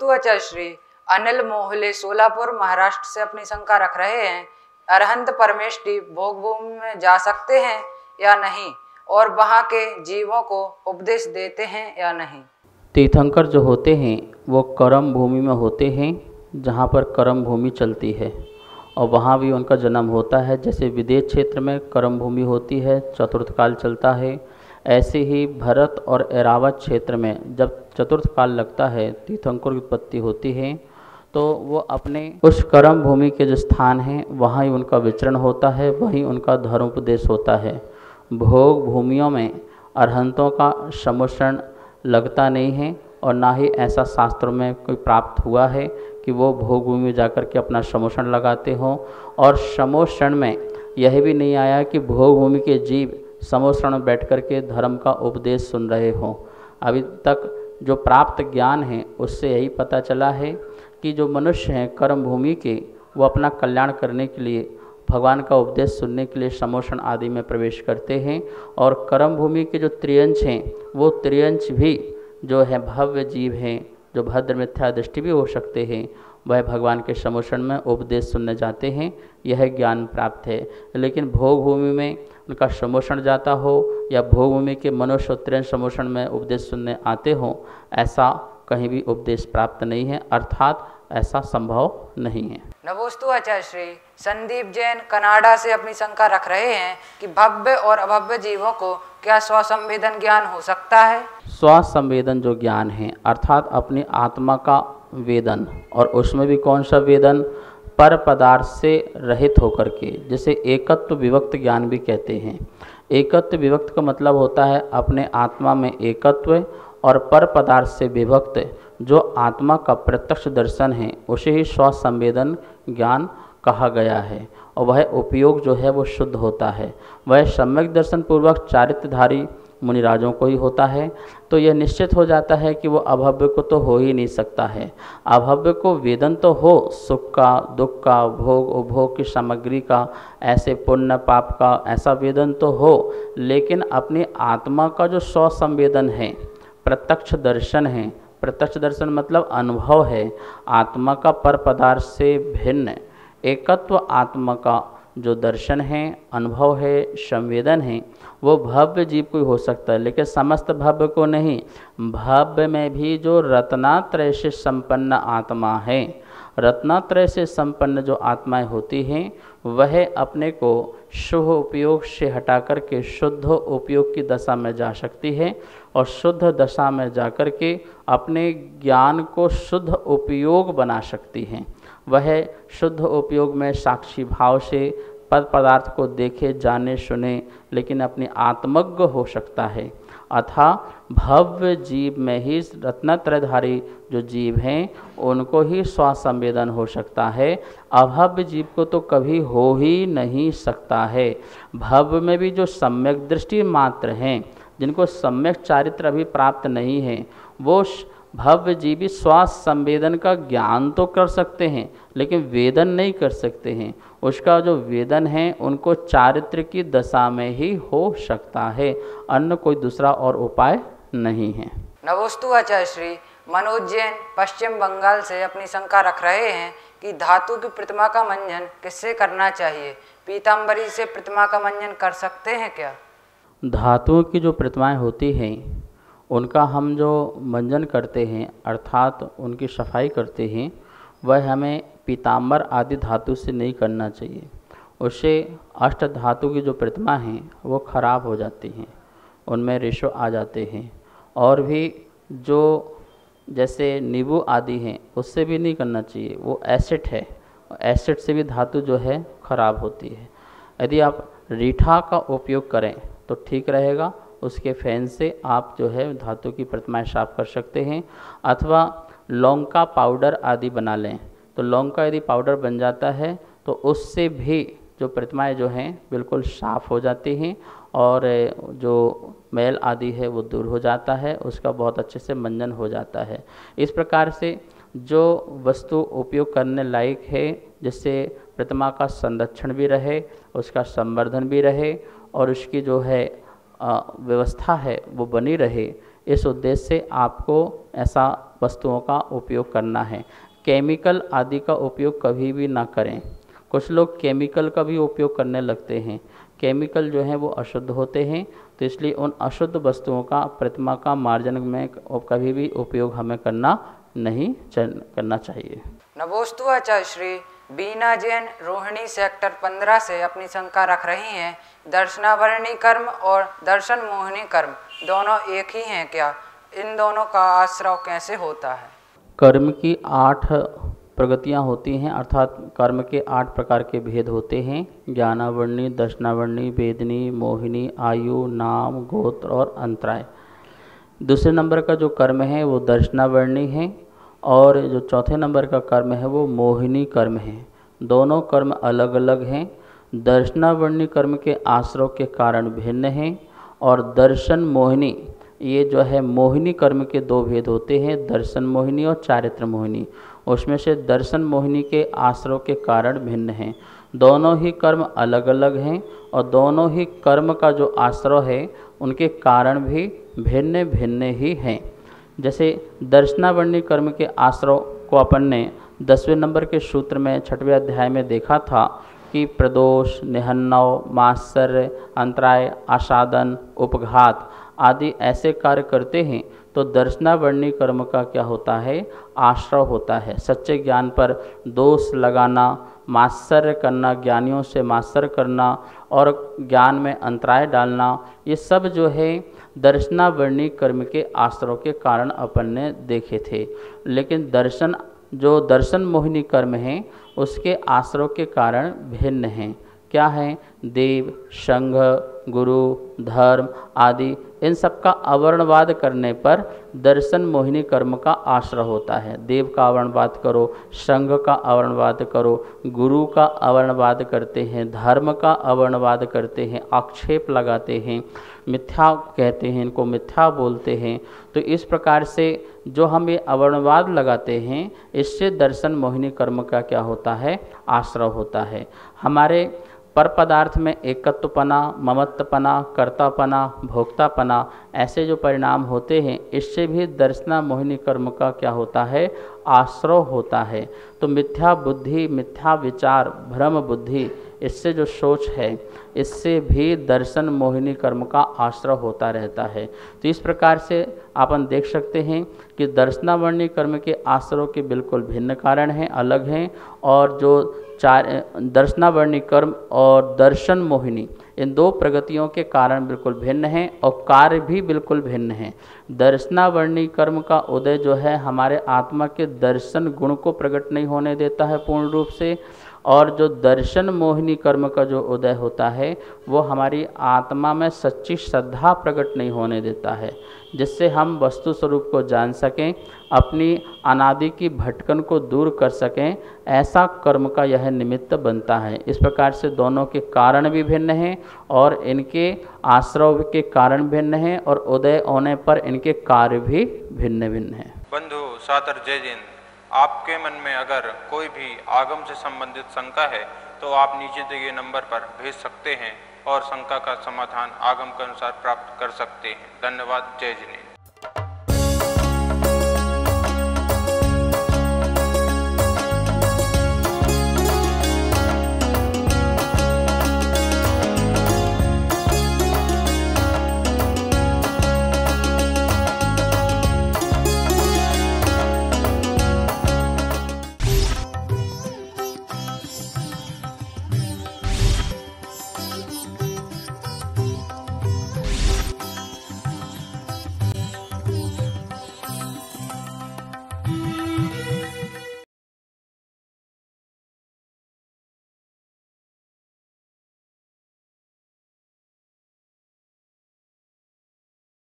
दोस्तों आचार्यश्री अनिल मोहले सोलापुर महाराष्ट्र से अपनी शंका रख रहे हैं, अरहंत परमेश द्वीप भोगभूमि में जा सकते हैं या नहीं और वहां के जीवों को उपदेश देते हैं या नहीं। तीर्थंकर जो होते हैं वो कर्म भूमि में होते हैं, जहां पर कर्म भूमि चलती है और वहां भी उनका जन्म होता है। जैसे विदेश क्षेत्र में कर्म भूमि होती है, चतुर्थ काल चलता है, ऐसे ही भरत और एरावत क्षेत्र में जब चतुर्थ काल लगता है तीर्थंकर की उत्पत्ति होती है, तो वो अपने उस कर्म भूमि के जो स्थान हैं वहाँ ही उनका विचरण होता है, वहीं उनका धर्मोपदेश होता है। भोग भूमियों में अरहंतों का सम्मिश्रण लगता नहीं है और ना ही ऐसा शास्त्रों में कोई प्राप्त हुआ है कि वो भोग भूमि में जाकर के अपना सम्मिश्रण लगाते हों। और सम्मिश्रण में यह भी नहीं आया कि भोग भूमि के जीव सम्मिश्रण में बैठ कर के धर्म का उपदेश सुन रहे हों। अभी तक जो प्राप्त ज्ञान है उससे यही पता चला है कि जो मनुष्य हैं कर्म भूमि के, वो अपना कल्याण करने के लिए भगवान का उपदेश सुनने के लिए सम्मिश्रण आदि में प्रवेश करते हैं। और कर्म भूमि के जो त्रियंश हैं वो त्रियंश भी जो है भव्य जीव हैं, जो भद्र मिथ्या दृष्टि भी हो सकते हैं, वह भगवान के सम्मिश्रण में उपदेश सुनने जाते हैं, यह ज्ञान प्राप्त है। लेकिन भोग भूमि में उनका सम्मिश्रण जाता हो या भोग भूमि के मनुष्य त्रियंश सम्मिश्रण में उपदेश सुनने आते हों, ऐसा कहीं भी उपदेश प्राप्त नहीं है, अर्थात ऐसा संभव नहीं है। नमोस्तु आचार्य श्री संदीप जैन कनाडा से अपनी शंका रख रहे हैं कि भव्य और अभव्य जीवों को क्या स्वसंवेदन ज्ञान हो सकता है। स्वसंवेदन जो ज्ञान है अर्थात अपनी आत्मा का वेदन, और उसमें भी कौन सा वेदन, पर पदार्थ से रहित होकर के, जैसे एकत्व विभक्त ज्ञान भी कहते हैं। एकत्व विभक्त का मतलब होता है अपने आत्मा में एकत्व और पर पदार्थ से विभक्त जो आत्मा का प्रत्यक्ष दर्शन है, उसे ही स्वसंवेदन ज्ञान कहा गया है। और वह उपयोग जो है वो शुद्ध होता है, वह सम्यक दर्शन पूर्वक चारित्रधारी मुनिराजों को ही होता है। तो यह निश्चित हो जाता है कि वो अभव्य को तो हो ही नहीं सकता है। अभव्य को वेदन तो हो सुख का, दुख का, भोग उपभोग की सामग्री का, ऐसे पुण्य पाप का, ऐसा वेदन तो हो, लेकिन अपनी आत्मा का जो स्वसंवेदन है, प्रत्यक्ष दर्शन है, प्रत्यक्ष दर्शन मतलब अनुभव है आत्मा का पर पदार्थ से भिन्न, एकत्व आत्मा का जो दर्शन है, अनुभव है, संवेदन है, वो भव्य जीव को हो सकता है, लेकिन समस्त भव्य को नहीं। भव्य में भी जो रत्नात्रय से संपन्न आत्मा है, रत्नात्रय से संपन्न जो आत्माएं होती हैं, वह अपने को शुभ उपयोग से हटा कर के शुद्ध उपयोग की दशा में जा सकती है। और शुद्ध दशा में जा कर के अपने ज्ञान को शुद्ध उपयोग बना सकती हैं। वह शुद्ध उपयोग में साक्षी भाव से पद पदार्थ को देखे, जाने, सुने, लेकिन अपने आत्मज्ञ हो सकता है। अथा भव्य जीव में ही रत्नत्रयधारी जो जीव हैं उनको ही स्वसंवेदन हो सकता है, अभव्य जीव को तो कभी हो ही नहीं सकता है। भव्य में भी जो सम्यक दृष्टि मात्र हैं, जिनको सम्यक चारित्र अभी प्राप्त नहीं है, वो भव्य जीवी स्वसंवेदन का ज्ञान तो कर सकते हैं, लेकिन वेदन नहीं कर सकते हैं। उसका जो वेदन है उनको चारित्र की दशा में ही हो सकता है, अन्य कोई दूसरा और उपाय नहीं है। नमोस्तु आचार्य श्री मनोज जैन पश्चिम बंगाल से अपनी शंका रख रहे हैं कि धातु की प्रतिमा का मंजन किससे करना चाहिए, पीताम्बरी से प्रतिमा का मंजन कर सकते हैं क्या। धातुओं की जो प्रतिमाएँ होती हैं उनका हम जो मंजन करते हैं अर्थात उनकी सफाई करते हैं, वह हमें पीताम्बर आदि धातु से नहीं करना चाहिए। उससे अष्ट धातु की जो प्रतिमा हैं वो खराब हो जाती हैं, उनमें रेशो आ जाते हैं। और भी जो जैसे नींबू आदि हैं उससे भी नहीं करना चाहिए, वो एसिड है, एसिड से भी धातु जो है खराब होती है। यदि आप रीठा का उपयोग करें तो ठीक रहेगा, उसके फैन से आप जो है धातु की प्रतिमाएँ साफ कर सकते हैं। अथवा लौंग का पाउडर आदि बना लें, तो लौंग का यदि पाउडर बन जाता है तो उससे भी जो प्रतिमाएँ जो हैं बिल्कुल साफ हो जाती हैं और जो मैल आदि है वो दूर हो जाता है, उसका बहुत अच्छे से मंजन हो जाता है। इस प्रकार से जो वस्तु उपयोग करने लायक है, जिससे प्रतिमा का संरक्षण भी रहे, उसका संवर्धन भी रहे और उसकी जो है व्यवस्था है वो बनी रहे, इस उद्देश्य से आपको ऐसा वस्तुओं का उपयोग करना है। केमिकल आदि का उपयोग कभी भी ना करें। कुछ लोग केमिकल का भी उपयोग करने लगते हैं, केमिकल जो है वो अशुद्ध होते हैं, तो इसलिए उन अशुद्ध वस्तुओं का प्रतिमा का मार्जन में कभी भी उपयोग हमें करना चाहिए। नवोस्तुवाचार्य श्री बीना जैन रोहिणी सेक्टर 15 से अपनी शंका रख रही हैं, दर्शनावरणी कर्म और दर्शन मोहिनी कर्म दोनों एक ही हैं क्या? इन दोनों का आश्रय कैसे होता है? कर्म की 8 प्रगतियाँ होती हैं, अर्थात कर्म के 8 प्रकार के भेद होते हैं। ज्ञानावरणी, दर्शनावरणी, वेदनी, मोहिनी, आयु, नाम, गोत्र और अंतराय। दूसरे नंबर का जो कर्म है वो दर्शनावरणी है और जो चौथे नंबर का कर्म है वो मोहिनी कर्म है। दोनों कर्म अलग अलग हैं। दर्शनावरणी कर्म के आश्रयों के कारण भिन्न हैं और दर्शन मोहिनी, ये जो है मोहिनी कर्म के 2 भेद होते हैं, दर्शन मोहिनी और चारित्र मोहिनी। उसमें से दर्शन मोहिनी के आश्रयों के कारण भिन्न हैं। दोनों ही कर्म अलग अलग हैं और दोनों ही कर्म का जो आश्रय है उनके कारण भी भिन्न भिन्न ही हैं। जैसे दर्शनावरणी कर्म के आश्रय को अपन ने 10वें नंबर के सूत्र में 6वें अध्याय में देखा था कि प्रदोष, निहन्नव, मात्सर्य, अंतराय, आसादन, उपघात आदि ऐसे कार्य करते हैं तो दर्शनावरणी कर्म का क्या होता है? आश्रय होता है। सच्चे ज्ञान पर दोष लगाना, मात्सर्य करना, ज्ञानियों से मात्सर्य करना और ज्ञान में अंतराय डालना, ये सब जो है दर्शनावरणी कर्म के आश्रयों के कारण अपन ने देखे थे। लेकिन दर्शन मोहिनी कर्म है उसके आश्रयों के कारण भिन्न हैं। क्या है? देव, संघ, गुरु, धर्म आदि, इन सब का अवर्णवाद करने पर दर्शन मोहिनी कर्म का आश्रय होता है। देव का अवर्णवाद करो, संघ का अवर्णवाद करो, गुरु का अवर्णवाद करते हैं, धर्म का अवर्णवाद करते हैं, आक्षेप लगाते हैं, मिथ्या कहते हैं, इनको मिथ्या बोलते हैं। तो इस प्रकार से जो हम ये अवर्णवाद लगाते हैं इससे दर्शन मोहिनी कर्म का क्या होता है? आश्रय होता है। हमारे पर पदार्थ में एकत्वपना, ममत्वपना, कर्तापना, भोक्तापना ऐसे जो परिणाम होते हैं इससे भी दर्शना मोहिनी कर्म का क्या होता है? आश्रय होता है। तो मिथ्या बुद्धि, मिथ्या विचार, भ्रम बुद्धि, इससे जो सोच है इससे भी दर्शन मोहिनी कर्म का आश्रय होता रहता है। तो इस प्रकार से अपन देख सकते हैं कि दर्शनावरणी कर्म के आश्रयों के बिल्कुल भिन्न कारण हैं, अलग हैं, और जो दर्शनावरणी कर्म और दर्शन मोहिनी इन 2 प्रगतियों के कारण बिल्कुल भिन्न हैं और कार्य भी बिल्कुल भिन्न हैं। दर्शनावरणी कर्म का उदय जो है हमारे आत्मा के दर्शन गुण को प्रकट नहीं होने देता है पूर्ण रूप से, और जो दर्शन मोहिनी कर्म का जो उदय होता है वो हमारी आत्मा में सच्ची श्रद्धा प्रकट नहीं होने देता है, जिससे हम वस्तु स्वरूप को जान सकें, अपनी अनादि की भटकन को दूर कर सकें। ऐसा कर्म का यह निमित्त बनता है। इस प्रकार से दोनों के कारण भी भिन्न हैं और इनके आश्रय के कारण भिन्न हैं और उदय होने पर इनके कार्य भी भिन्न भिन्न हैं। बंधु सातर जय जैन, आपके मन में अगर कोई भी आगम से संबंधित शंका है तो आप नीचे दिए गए नंबर पर भेज सकते हैं और शंका का समाधान आगम के अनुसार प्राप्त कर सकते हैं। धन्यवाद। जय जिनेन्द्र।